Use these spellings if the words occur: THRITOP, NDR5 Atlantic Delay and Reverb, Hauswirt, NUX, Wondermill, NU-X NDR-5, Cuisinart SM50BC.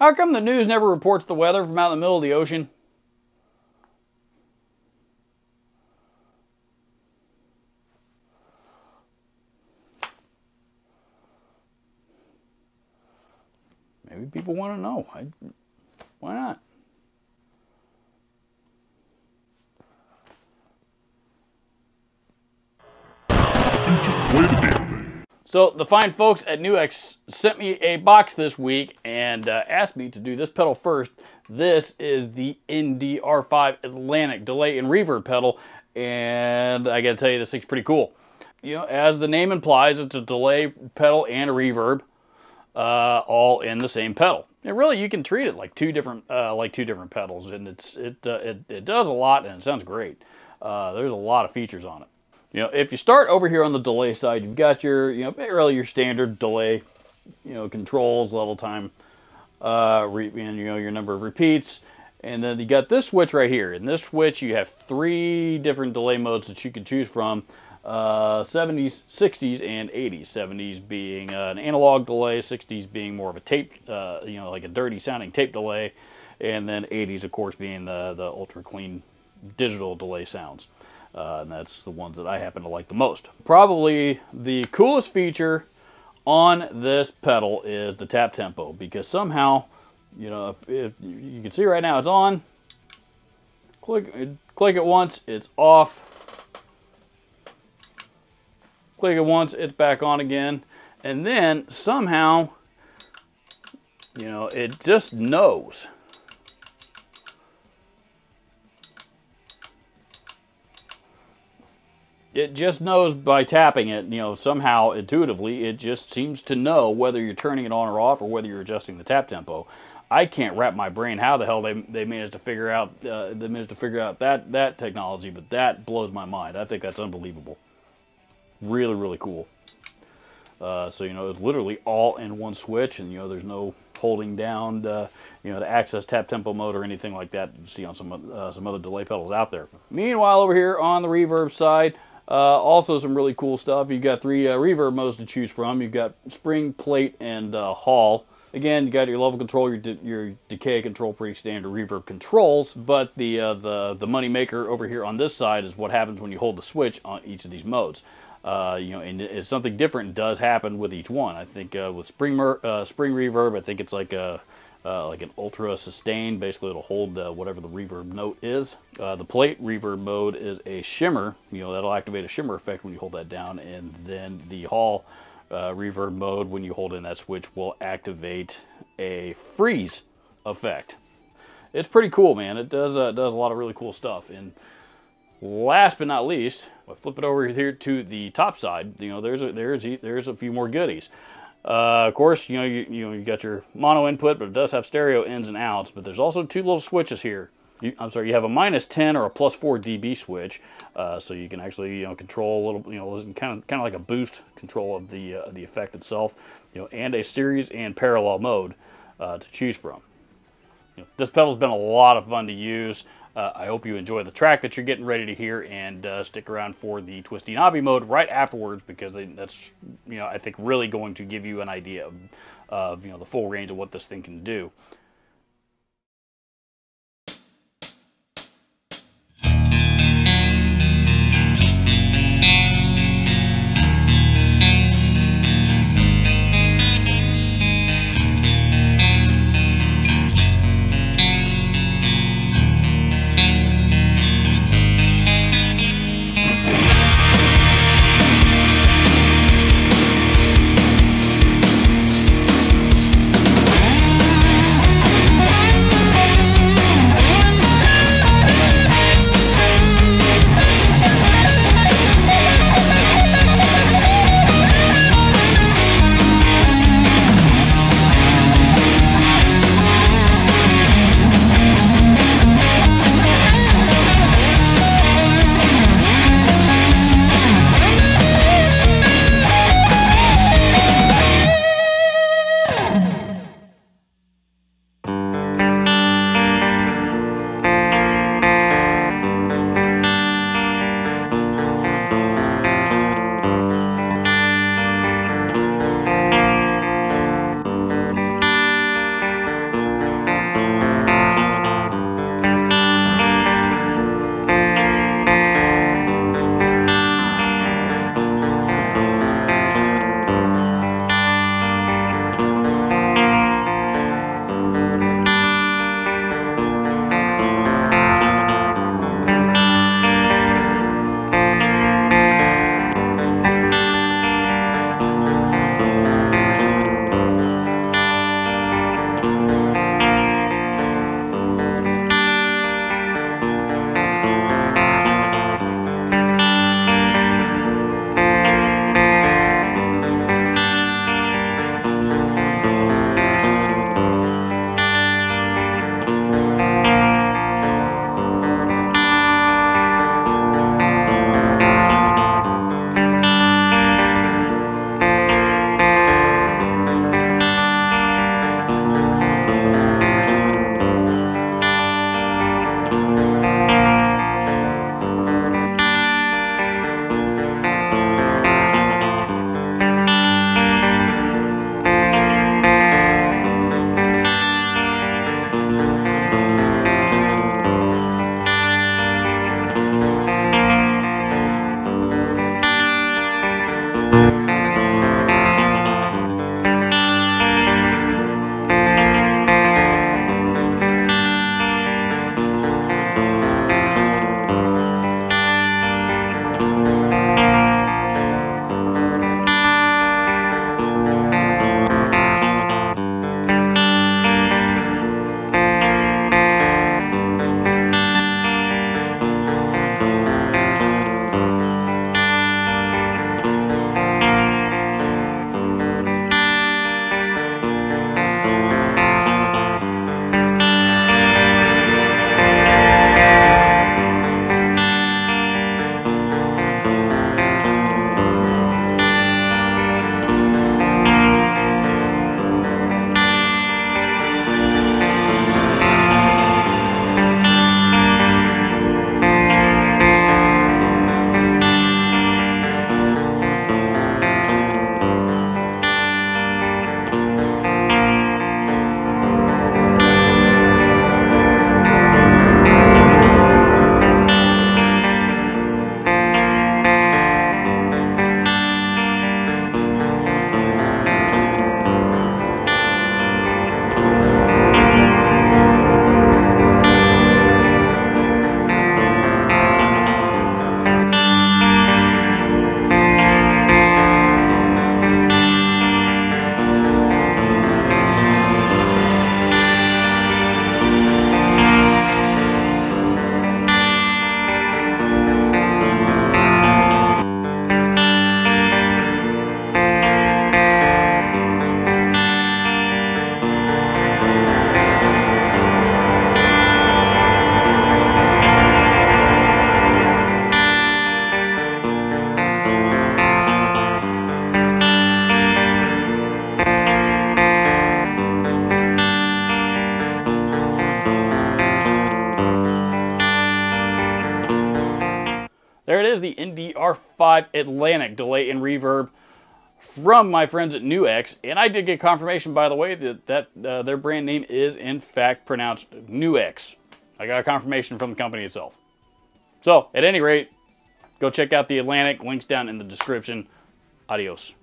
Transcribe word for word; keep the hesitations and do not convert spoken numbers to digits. How come the news never reports the weather from out in the middle of the ocean? Maybe people want to know. I, why not? So the fine folks at N U X sent me a box this week and uh, asked me to do this pedal first. This is the N D R five Atlantic Delay and Reverb pedal, and I gotta tell you, this thing's pretty cool. You know, as the name implies, it's a delay pedal and a reverb, uh, all in the same pedal. And really, you can treat it like two different, uh, like two different pedals, and it's it, uh, it it does a lot, and it sounds great. Uh, there's a lot of features on it. You know, if you start over here on the delay side, you've got your, you know, really your standard delay, you know, controls, level time, uh, re and, you know, your number of repeats. And then you got this switch right here. In this switch, you have three different delay modes that you can choose from, uh, seventies, sixties, and eighties. seventies being uh, an analog delay, sixties being more of a tape, uh, you know, like a dirty sounding tape delay, and then eighties, of course, being the, the ultra clean digital delay sounds. Uh, and that's the ones that I happen to like the most. Probably the coolest feature on this pedal is the tap tempo, because somehow, you know, if, if you can see right now, it's on. Click, click it once, it's off. Click it once, it's back on again. And then somehow, you know, it just knows. It just knows by tapping it, you know, somehow intuitively, it just seems to know whether you're turning it on or off or whether you're adjusting the tap tempo. I can't wrap my brain how the hell they, they managed to figure out uh, they managed to figure out that that technology, but that blows my mind. I think that's unbelievable. Really, really cool. Uh, so, you know, it's literally all in one switch, and, you know, there's no holding down, uh, you know, to access tap tempo mode or anything like that you see on some, uh, some other delay pedals out there. Meanwhile, over here on the reverb side, Uh, also some really cool stuff. You've got three uh, reverb modes to choose from. You've got spring, plate, and uh, hall. Again, you got your level control, your, de your decay control, pretty standard reverb controls, but the, uh, the, the money maker over here on this side is what happens when you hold the switch on each of these modes. Uh, you know, and it's something different does happen with each one. I think uh, with spring, uh, spring reverb, I think it's like a, uh, like an ultra sustain. Basically, it'll hold uh, whatever the reverb note is. Uh, the plate reverb mode is a shimmer. You know, that'll activate a shimmer effect when you hold that down. And then the hall uh, reverb mode, when you hold in that switch, will activate a freeze effect. It's pretty cool, man. It does uh, does a lot of really cool stuff. And last but not least, I flip it over here to the top side. You know, there's a, there's a, there's a few more goodies. Uh, of course, you know, you, you know, you got your mono input, but it does have stereo ins and outs, but there's also two little switches here. You, I'm sorry, you have a minus ten or a plus four D B switch, uh, so you can actually, you know, control a little, you know, kind of kind of like a boost control of the, uh, the effect itself, you know, and a series and parallel mode uh, to choose from. You know, this pedal's been a lot of fun to use. Uh, I hope you enjoy the track that you're getting ready to hear, and uh, stick around for the twisty knobby mode right afterwards, because that's, you know, I think really going to give you an idea of, of you know, the full range of what this thing can do. There it is, the N D R five Atlantic Delay and Reverb from my friends at N U X. And I did get confirmation, by the way, that, that uh, their brand name is, in fact, pronounced N U X. I got a confirmation from the company itself. So, at any rate, go check out the Atlantic. Link's down in the description. Adios.